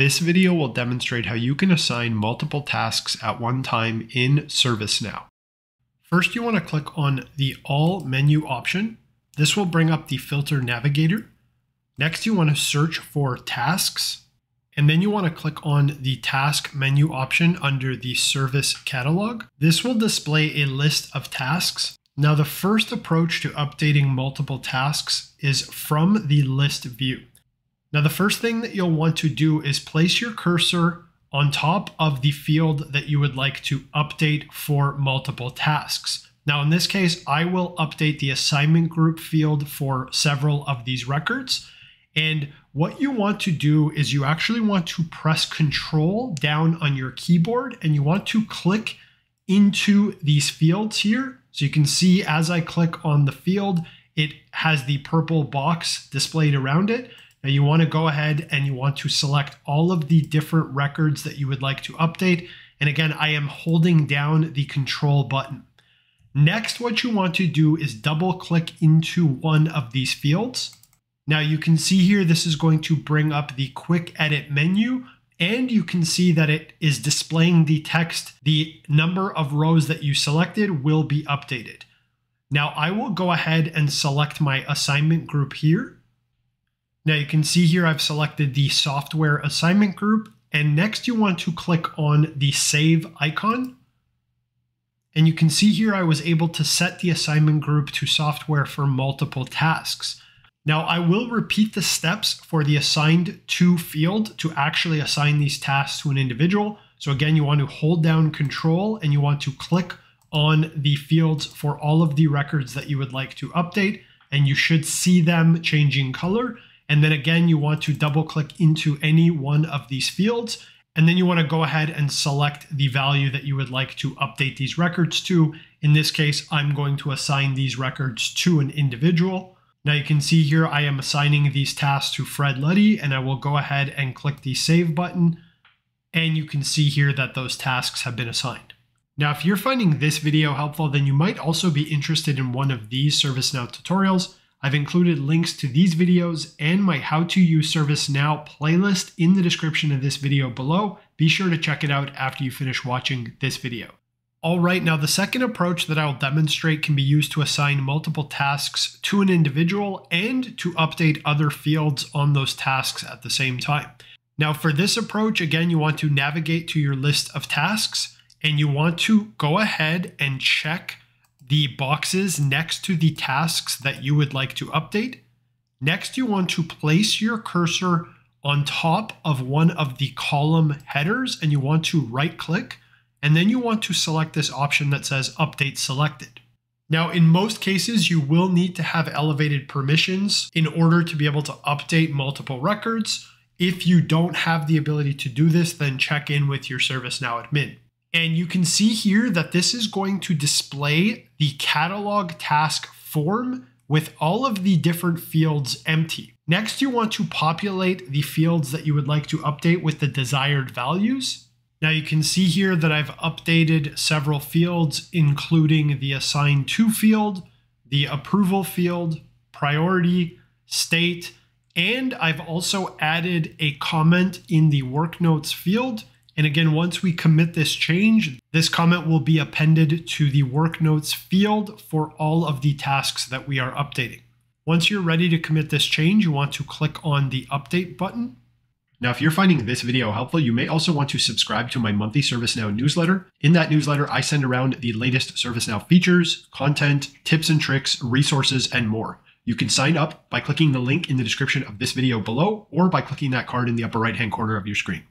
This video will demonstrate how you can assign multiple tasks at one time in ServiceNow. First, you want to click on the All menu option. This will bring up the filter navigator. Next, you want to search for tasks, and then you want to click on the task menu option under the service catalog. This will display a list of tasks. Now, the first approach to updating multiple tasks is from the list view. Now, the first thing that you'll want to do is place your cursor on top of the field that you would like to update for multiple tasks. Now, in this case, I will update the assignment group field for several of these records. And what you want to do is you actually want to press Control down on your keyboard, and you want to click into these fields here. So you can see as I click on the field, it has the purple box displayed around it. Now you want to go ahead and you want to select all of the different records that you would like to update. And again, I am holding down the Control button. Next, what you want to do is double click into one of these fields. Now you can see here, this is going to bring up the quick edit menu. And you can see that it is displaying the text. The number of rows that you selected will be updated. Now I will go ahead and select my assignment group here. Now you can see here I've selected the software assignment group, and next you want to click on the save icon. And you can see here I was able to set the assignment group to software for multiple tasks. Now I will repeat the steps for the assigned to field to actually assign these tasks to an individual. So again, you want to hold down Control and you want to click on the fields for all of the records that you would like to update, and you should see them changing color. And then again, you want to double click into any one of these fields, and then you want to go ahead and select the value that you would like to update these records to. In this case, I'm going to assign these records to an individual. Now you can see here I am assigning these tasks to Fred Luddy, and I will go ahead and click the save button, and you can see here that those tasks have been assigned. Now if you're finding this video helpful, then you might also be interested in one of these ServiceNow tutorials. I've included links to these videos and my How to Use ServiceNow playlist in the description of this video below. Be sure to check it out after you finish watching this video. All right, now the second approach that I'll demonstrate can be used to assign multiple tasks to an individual and to update other fields on those tasks at the same time. Now for this approach, again, you want to navigate to your list of tasks, and you want to go ahead and check the boxes next to the tasks that you would like to update. Next, you want to place your cursor on top of one of the column headers, and you want to right-click. And then you want to select this option that says Update Selected. Now, in most cases, you will need to have elevated permissions in order to be able to update multiple records. If you don't have the ability to do this, then check in with your ServiceNow admin. And you can see here that this is going to display the catalog task form with all of the different fields empty. Next, you want to populate the fields that you would like to update with the desired values. Now you can see here that I've updated several fields, including the assigned to field, the approval field, priority, state, and I've also added a comment in the work notes field. And again, once we commit this change, this comment will be appended to the work notes field for all of the tasks that we are updating. Once you're ready to commit this change, you want to click on the update button. Now, if you're finding this video helpful, you may also want to subscribe to my monthly ServiceNow newsletter. In that newsletter, I send around the latest ServiceNow features, content, tips and tricks, resources, and more. You can sign up by clicking the link in the description of this video below, or by clicking that card in the upper right-hand corner of your screen.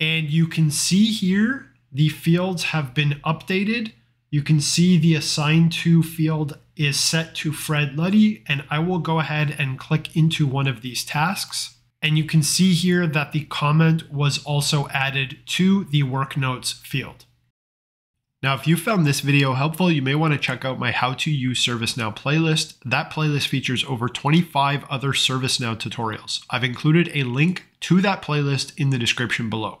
And you can see here, the fields have been updated. You can see the assigned to field is set to Fred Luddy, and I will go ahead and click into one of these tasks. And you can see here that the comment was also added to the work notes field. Now, if you found this video helpful, you may want to check out my How to Use ServiceNow playlist. That playlist features over 25 other ServiceNow tutorials. I've included a link to that playlist in the description below.